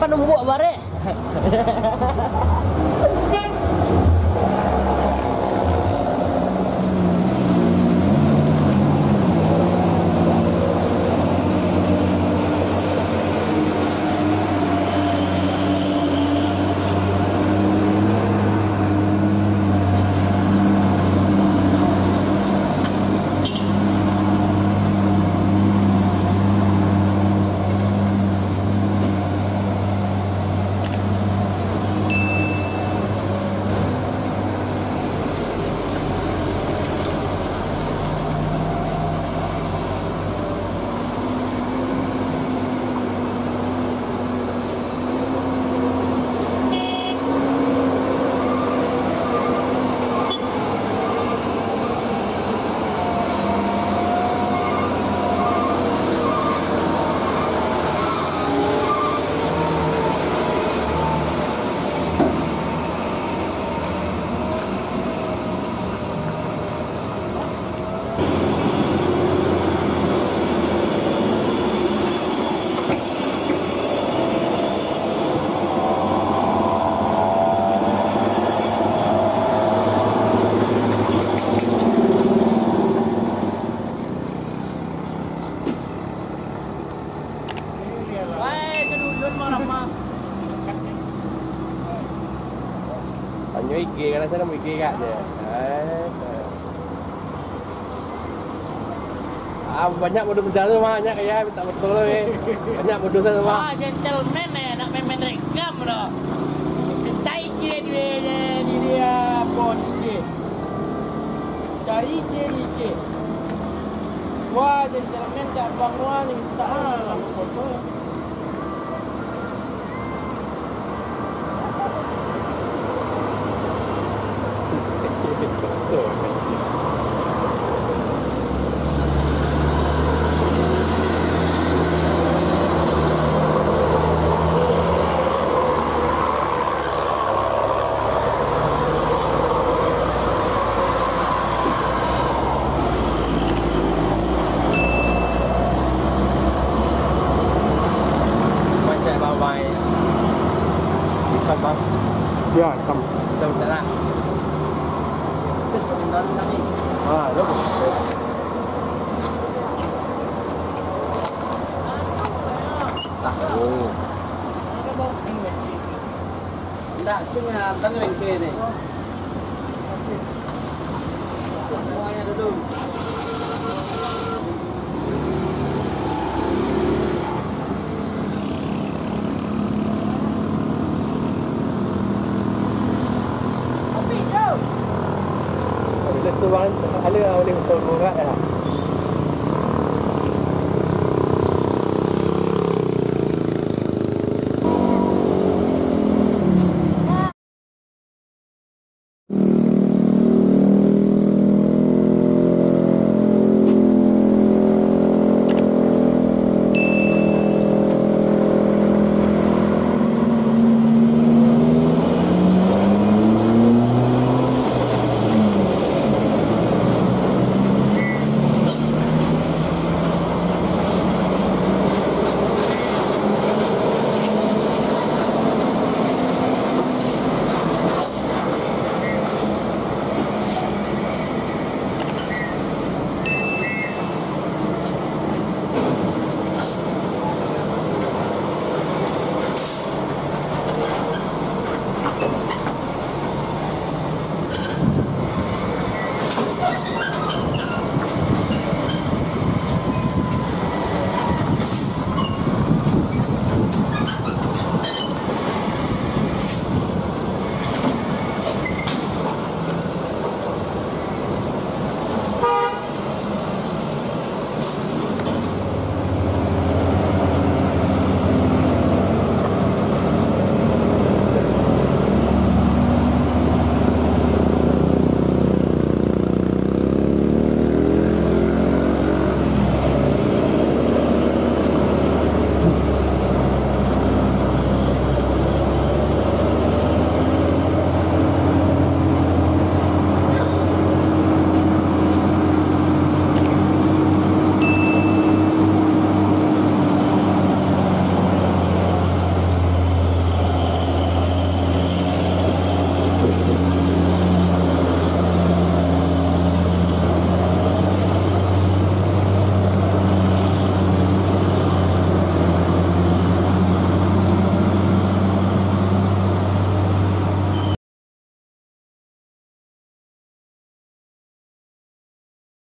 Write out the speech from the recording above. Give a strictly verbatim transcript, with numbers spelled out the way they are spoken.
panumbuk bare. Cái kia nó sẽ nó mười kia ra kìa. Đấy. Ah, banyak bodoh berjalan rumahnya kayak minta betul nih. Banyak bodoh sana rumah. Ah, gentleman ya, nak main-main rekam loh. Mintai dia di di dia pon dia. Cari dia dia. Wah, gentleman tak banguan yang salah. Ya, hitam. Hitam beneran. Ah, itu. Tak. Oh. Enggak, cuma tang lengke ni. Semuanya duduk. Tuan, ala oleh motor borak dah.